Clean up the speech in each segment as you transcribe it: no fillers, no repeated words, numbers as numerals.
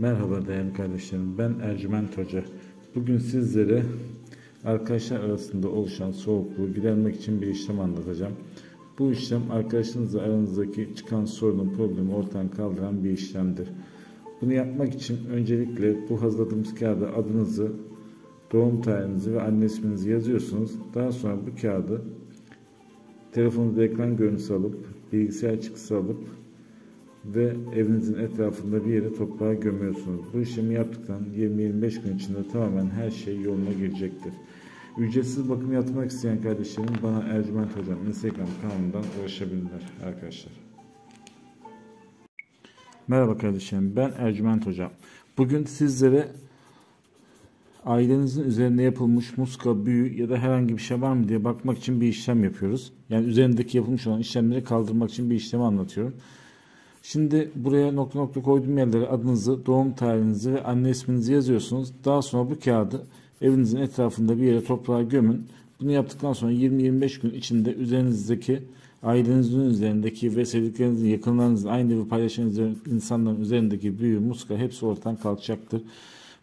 Merhaba değerli kardeşlerim, ben Ercüment Hoca. Bugün sizlere arkadaşlar arasında oluşan soğukluğu gidermek için bir işlem anlatacağım. Bu işlem arkadaşınızla aranızdaki çıkan sorunun problemi ortadan kaldıran bir işlemdir. Bunu yapmak için öncelikle bu hazırladığımız kağıda adınızı, doğum tarihinizi ve anne isminizi yazıyorsunuz. Daha sonra bu kağıdı telefonunuzda ekran görüntüsü alıp, bilgisayar çıktısı alıp ve evinizin etrafında bir yere toprağa gömüyorsunuz. Bu işlemi yaptıktan 20-25 gün içinde tamamen her şey yoluna girecektir. Ücretsiz bakım yapmak isteyen kardeşlerim bana Ercüment Hocam Instagram kanalından ulaşabilirler arkadaşlar. Merhaba kardeşlerim, ben Ercüment Hocam. Bugün sizlere ailenizin üzerinde yapılmış muska, büyü ya da herhangi bir şey var mı diye bakmak için bir işlem yapıyoruz. Yani üzerindeki yapılmış olan işlemleri kaldırmak için bir işlemi anlatıyorum. Şimdi buraya nokta nokta koyduğum yerlere adınızı, doğum tarihinizi ve anne isminizi yazıyorsunuz. Daha sonra bu kağıdı evinizin etrafında bir yere toprağa gömün. Bunu yaptıktan sonra 20-25 gün içinde üzerinizdeki, ailenizin üzerindeki ve sevdiklerinizin, yakınlarınızın, aynı evi paylaşan insanların üzerindeki büyü, muska hepsi ortadan kalkacaktır.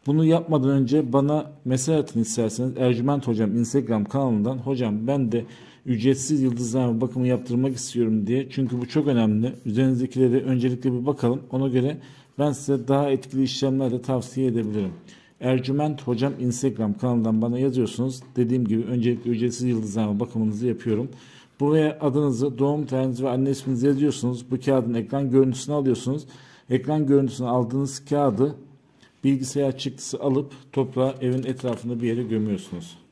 Bunu yapmadan önce bana mesaj atın isterseniz Ercüment Hocam Instagram kanalından. Hocam ben de ücretsiz yıldızlarla bakımı yaptırmak istiyorum diye. Çünkü bu çok önemli. Üzerinizdekileri öncelikle bir bakalım. Ona göre ben size daha etkili işlemlerle tavsiye edebilirim. Ercüment Hocam Instagram kanalından bana yazıyorsunuz. Dediğim gibi öncelikle ücretsiz yıldızlarla bakımınızı yapıyorum. Buraya adınızı, doğum tarihinizi ve anne isminizi yazıyorsunuz. Bu kağıdın ekran görüntüsünü alıyorsunuz. Ekran görüntüsünü aldığınız kağıdı bilgisayar çıktısı alıp toprağa, evin etrafında bir yere gömüyorsunuz.